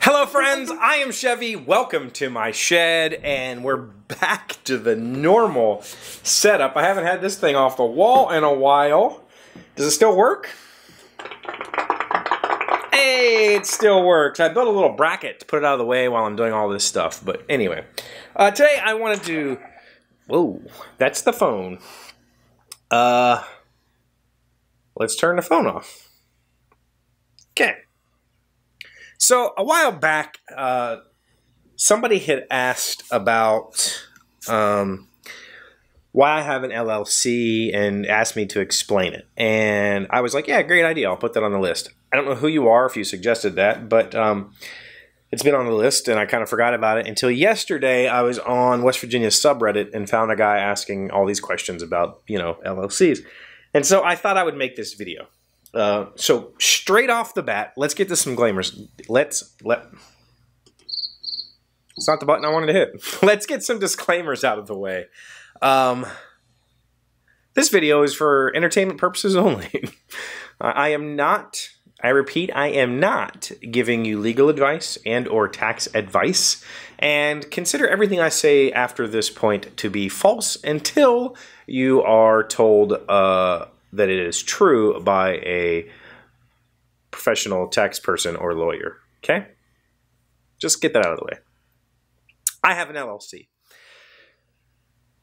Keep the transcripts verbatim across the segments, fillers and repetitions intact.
Hello friends, I am Chevee, welcome to my shed, and we're back to the normal setup. I haven't had this thing off the wall in a while. Does it still work? Hey, it still works. I built a little bracket to put it out of the way while I'm doing all this stuff, but anyway. Uh, today I wanted to... Whoa, that's the phone. Uh, let's turn the phone off. Okay. So a while back, uh, somebody had asked about um, why I have an L L C and asked me to explain it. And I was like, yeah, great idea. I'll put that on the list. I don't know who you are if you suggested that, but um, it's been on the list and I kind of forgot about it until yesterday. I was on West Virginia subreddit and found a guy asking all these questions about, you know, L L Cs. And so I thought I would make this video. Uh, so straight off the bat, let's get to some disclaimers. Let's let. It's not the button I wanted to hit. Let's get some disclaimers out of the way. Um, this video is for entertainment purposes only. I am not. I repeat, I am not giving you legal advice and or tax advice. And consider everything I say after this point to be false until you are told. Uh, that it is true by a professional tax person or lawyer, okay? Just get that out of the way. I have an L L C.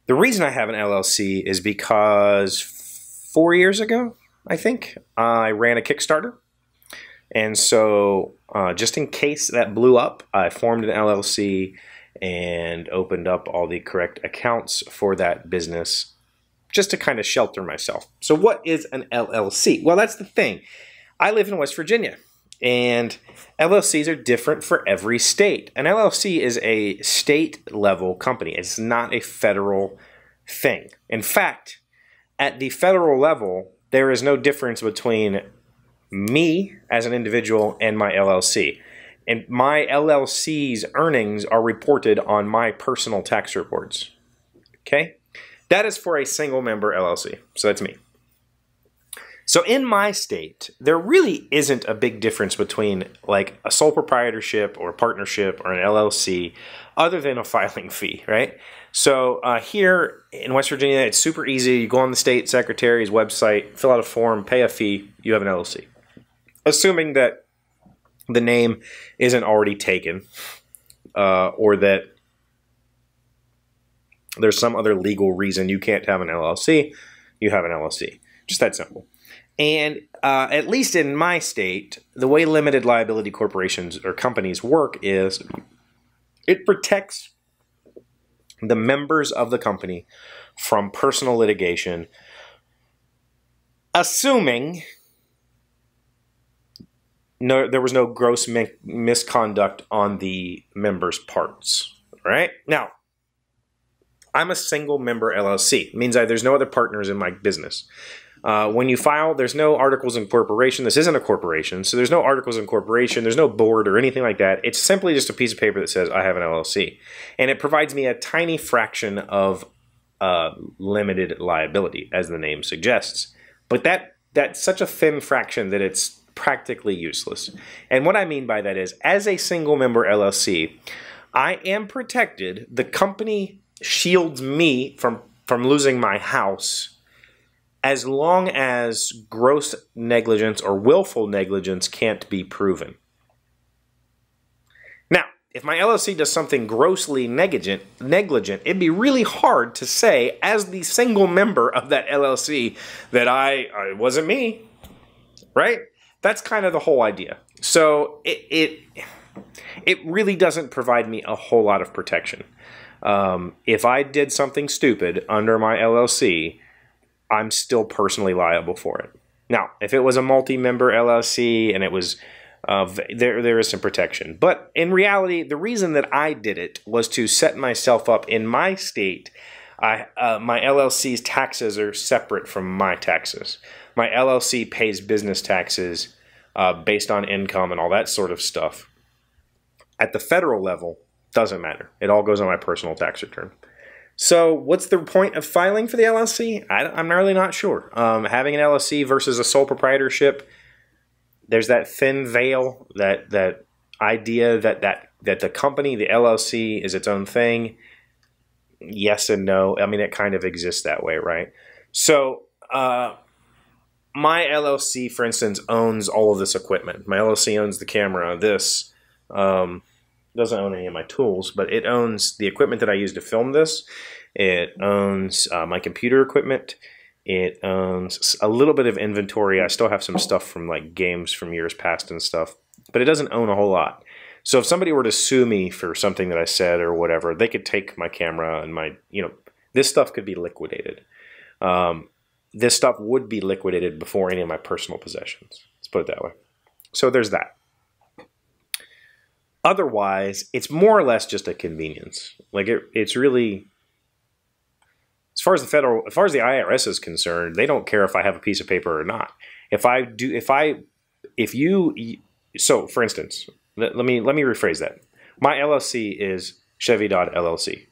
The reason I have an L L C is because four years ago, I think, I ran a Kickstarter. And so uh, just in case that blew up, I formed an L L C and opened up all the correct accounts for that business just to kind of shelter myself. So what is an L L C? Well, that's the thing. I live in West Virginia, and L L Cs are different for every state. An L L C is a state-level company. It's not a federal thing. In fact, at the federal level, there is no difference between me as an individual and my L L C. And my L L C's earnings are reported on my personal tax reports, okay? That is for a single member L L C, so that's me. So in my state, there really isn't a big difference between like a sole proprietorship or a partnership or an L L C other than a filing fee, right? So uh, here in West Virginia, it's super easy. You go on the state secretary's website, fill out a form, pay a fee, you have an L L C. Assuming that the name isn't already taken uh, or that there's some other legal reason you can't have an L L C, you have an L L C. Just that simple. And uh, at least in my state, the way limited liability corporations or companies work is it protects the members of the company from personal litigation, assuming no, there was no gross mi- misconduct on the members' parts. All right? Now, I'm a single member L L C. It means I, there's no other partners in my business. Uh, when you file, there's no articles of incorporation. This isn't a corporation, so there's no articles of incorporation. There's no board or anything like that. It's simply just a piece of paper that says I have an L L C. And it provides me a tiny fraction of uh, limited liability, as the name suggests. But that that's such a thin fraction that it's practically useless. And what I mean by that is, as a single member L L C, I am protected. The company shields me from from losing my house as long as gross negligence or willful negligence can't be proven. Now, if my L L C does something grossly negligent, negligent, it'd be really hard to say as the single member of that L L C that I, I it wasn't me, right? That's kind of the whole idea. So it it it really doesn't provide me a whole lot of protection. Um, if I did something stupid under my L L C, I'm still personally liable for it. Now, if it was a multi-member L L C and it was, uh, there, there is some protection. But in reality, the reason that I did it was to set myself up in my state. I, uh, my L L C's taxes are separate from my taxes. My L L C pays business taxes uh, based on income and all that sort of stuff. At the federal level, doesn't matter. It all goes on my personal tax return. So what's the point of filing for the L L C? I, I'm really not sure. Um, having an L L C versus a sole proprietorship, there's that thin veil, that that idea that that that the company, the L L C, is its own thing. Yes and no. I mean, it kind of exists that way, right? So uh, my L L C, for instance, owns all of this equipment. My L L C owns the camera, this. Um, doesn't own any of my tools, but it owns the equipment that I use to film this. It owns uh, my computer equipment. It owns a little bit of inventory. I still have some stuff from like games from years past and stuff, but it doesn't own a whole lot. So if somebody were to sue me for something that I said or whatever, they could take my camera and my, you know, this stuff could be liquidated. Um, this stuff would be liquidated before any of my personal possessions. Let's put it that way. So there's that. Otherwise, it's more or less just a convenience. Like it, it's really, as far as the federal, as far as the I R S is concerned, they don't care if I have a piece of paper or not. If I do, if I, if you, so for instance, let, let me let me rephrase that. My L L C is Chevee Dodd L L C.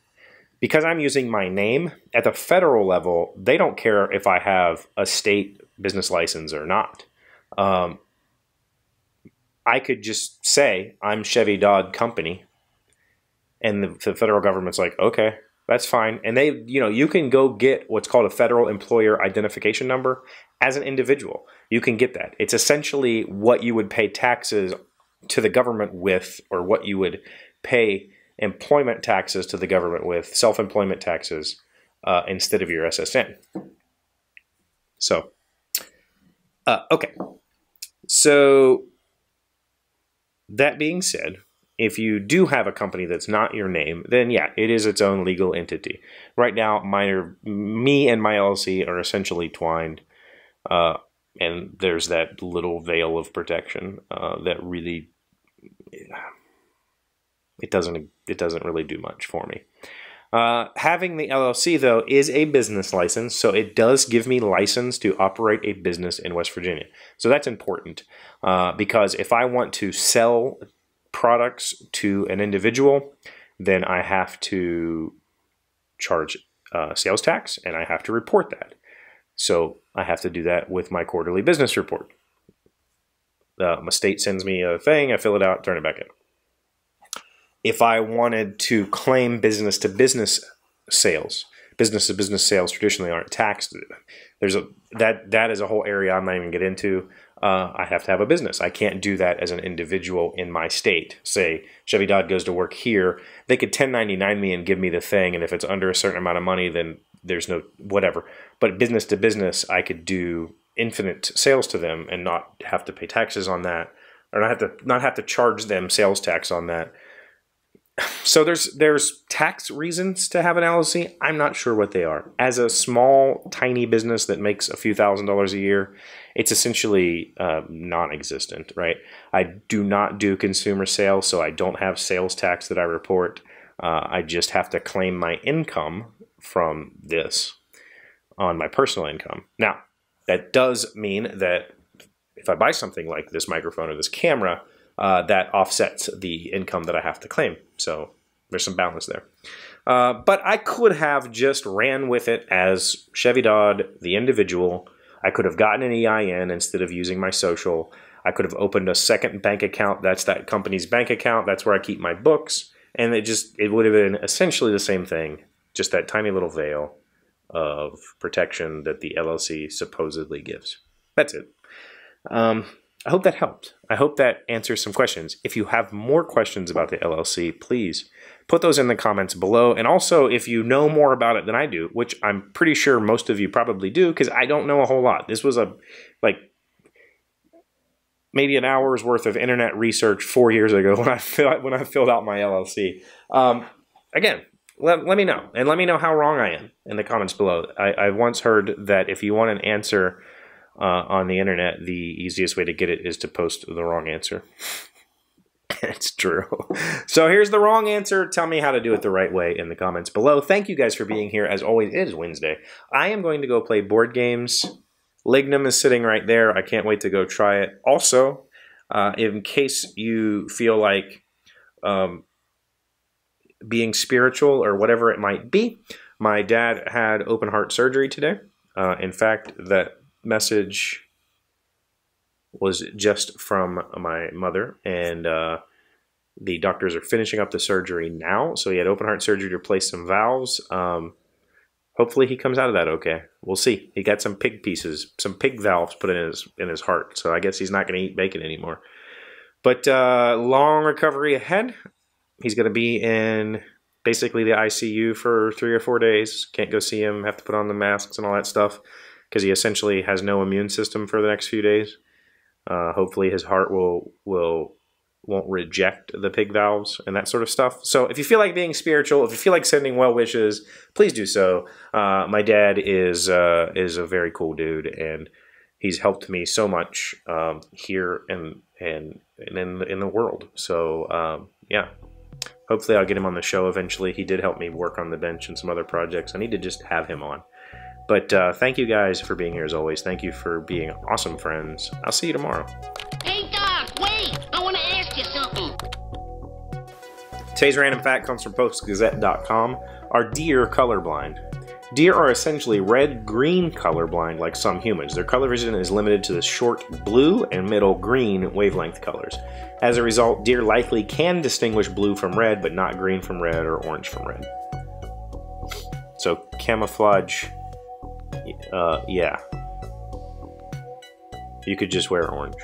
Because I'm using my name at the federal level, they don't care if I have a state business license or not. Um, I could just say I'm Chevee Dodd Company, and the, the federal government's like, okay, that's fine. And they, you know, you can go get what's called a federal employer identification number as an individual. You can get that. It's essentially what you would pay taxes to the government with, or what you would pay employment taxes to the government with, self-employment taxes, uh, instead of your S S N. So, uh, okay. So, that being said, if you do have a company that's not your name, then yeah, it is its own legal entity. Right now, mine are, me and my L L C are essentially twined, uh, and there's that little veil of protection uh, that really it doesn't it doesn't really do much for me. Uh, having the L L C though is a business license, so it does give me license to operate a business in West Virginia. So that's important uh, because if I want to sell products to an individual, then I have to charge uh, sales tax and I have to report that. So I have to do that with my quarterly business report. Uh, my state sends me a thing, I fill it out, turn it back in. If I wanted to claim business-to-business sales, business-to-business sales traditionally aren't taxed. There's a that that is a whole area I'm not even get into. Uh, I have to have a business. I can't do that as an individual in my state. Say Chevee Dodd goes to work here, they could ten ninety-nine me and give me the thing, and if it's under a certain amount of money, then there's no whatever. But business-to-business, I could do infinite sales to them and not have to pay taxes on that, or not have to not have to charge them sales tax on that. So there's there's tax reasons to have an L L C. I'm not sure what they are. As a small, tiny business that makes a few thousand dollars a year, it's essentially uh, non-existent, right? I do not do consumer sales, so I don't have sales tax that I report. Uh, I just have to claim my income from this on my personal income. Now, that does mean that if I buy something like this microphone or this camera, Uh, that offsets the income that I have to claim. So there's some balance there. Uh, but I could have just ran with it as Chevee Dodd, the individual. I could have gotten an E I N instead of using my social. I could have opened a second bank account. That's that company's bank account. That's where I keep my books. And it just, it would have been essentially the same thing, just that tiny little veil of protection that the L L C supposedly gives. That's it. Um, I hope that helped. I hope that answers some questions. If you have more questions about the L L C, please put those in the comments below. And also, if you know more about it than I do, which I'm pretty sure most of you probably do, because I don't know a whole lot. This was a, like, maybe an hour's worth of internet research four years ago when I, fill, when I filled out my L L C. Um, again, let, let me know. And let me know how wrong I am in the comments below. I, I once heard that if you want an answer Uh, on the internet, the easiest way to get it is to post the wrong answer. It's true. So here's the wrong answer. Tell me how to do it the right way in the comments below. Thank you guys for being here. As always, it is Wednesday. I am going to go play board games. Lignum is sitting right there. I can't wait to go try it. Also, uh, in case you feel like um, being spiritual or whatever it might be, My dad had open heart surgery today. Uh, in fact, that message was just from my mother, and uh, the doctors are finishing up the surgery now. So he had open heart surgery to replace some valves. Um, hopefully he comes out of that okay. We'll see. He got some pig pieces, some pig valves put in his in his heart. So I guess he's not going to eat bacon anymore. But uh, long recovery ahead. He's going to be in basically the I C U for three or four days. Can't go see him. Have to put on the masks and all that stuff because he essentially has no immune system for the next few days. Uh, hopefully his heart will will won't reject the pig valves and that sort of stuff. So if you feel like being spiritual, if you feel like sending well wishes, please do so. Uh, my dad is uh, is a very cool dude, and he's helped me so much um, here and and and in in the world. So um, yeah. Hopefully I'll get him on the show eventually. He did help me work on the bench and some other projects. I need to just have him on. But uh, thank you guys for being here as always. Thank you for being awesome friends. I'll see you tomorrow. Hey, Doc, wait. I want to ask you something. Today's random fact comes from Post Gazette dot com. Are deer colorblind? Deer are essentially red-green colorblind like some humans. Their color vision is limited to the short blue and middle green wavelength colors. As a result, deer likely can distinguish blue from red, but not green from red or orange from red. So camouflage, uh, yeah. You could just wear orange.